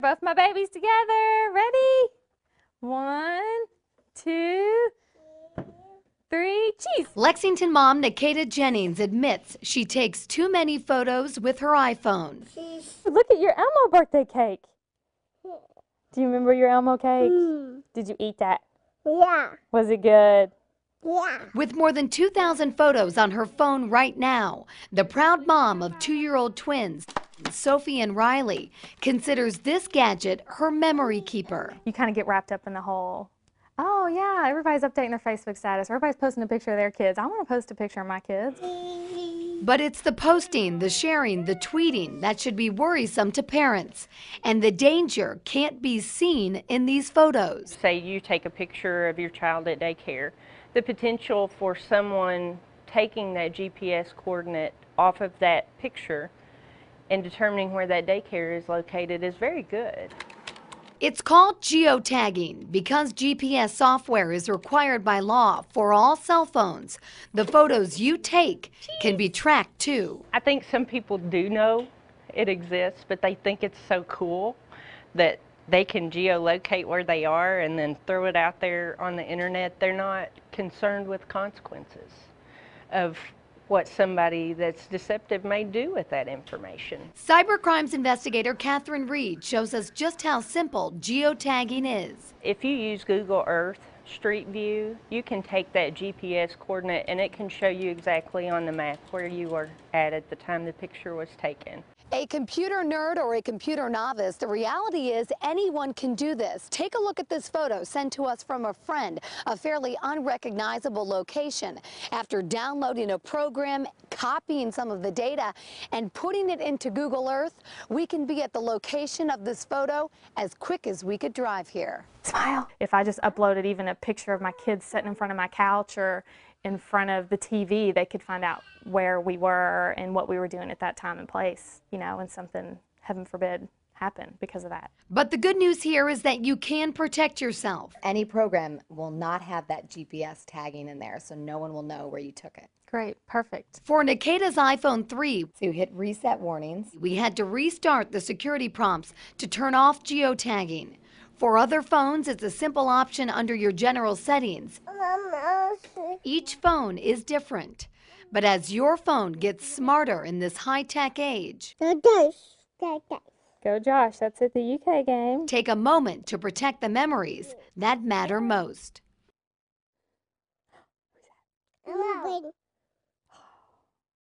Both my babies together. Ready? 1, 2, 3, cheese. Lexington mom Nikita Jennings admits she takes too many photos with her iPhone. Cheese. Look at your Elmo birthday cake. Do you remember your Elmo cake? Did you eat that? Yeah. Was it good? Yeah. With more than 2,000 photos on her phone right now, the proud mom of 2-year-old twins, Sophie and Riley, considers this gadget her memory keeper. You kind of get wrapped up in the whole, oh yeah, everybody's updating their Facebook status, everybody's posting a picture of their kids. I want to post a picture of my kids. But it's the posting, the sharing, the tweeting that should be worrisome to parents. And the danger can't be seen in these photos. Say you take a picture of your child at daycare. The potential for someone taking that GPS coordinate off of that picture and determining where that daycare is located is very good. It's called geotagging because GPS software is required by law for all cell phones. The photos you take can be tracked too. I think some people do know it exists, but they think it's so cool that they can geolocate where they are and then throw it out there on the internet. They're not concerned with consequences of what somebody that's deceptive may do with that information. Cybercrimes investigator Katherine Reed shows us just how simple geotagging is. If you use Google Earth, Street View, you can take that GPS coordinate and it can show you exactly on the map where you were at the time the picture was taken. A computer nerd or a computer novice, the reality is anyone can do this. Take a look at this photo sent to us from a friend, a fairly unrecognizable location. After downloading a program, copying some of the data, and putting it into Google Earth, we can be at the location of this photo as quick as we could drive here. Smile. If I just uploaded even a picture of my kids sitting in front of my couch or in front of the TV, they could find out where we were and what we were doing at that time and place, you know, and something, heaven forbid, happened because of that. But the good news here is that you can protect yourself. Any program will not have that GPS tagging in there, so no one will know where you took it. Great, perfect. For Nikita's iPhone 3, to hit reset warnings, we had to restart the security prompts to turn off geotagging. For other phones, it's a simple option under your general settings. Each phone is different. But as your phone gets smarter in this high-tech age, go Josh, that's at the UK game. Take a moment to protect the memories that matter most.